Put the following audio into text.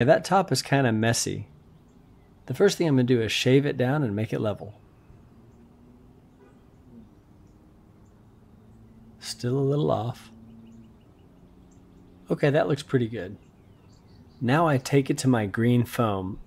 Yeah, that top is kind of messy. The first thing I'm going to do is shave it down and make it level. Still a little off. Okay, that looks pretty good. Now I take it to my green foam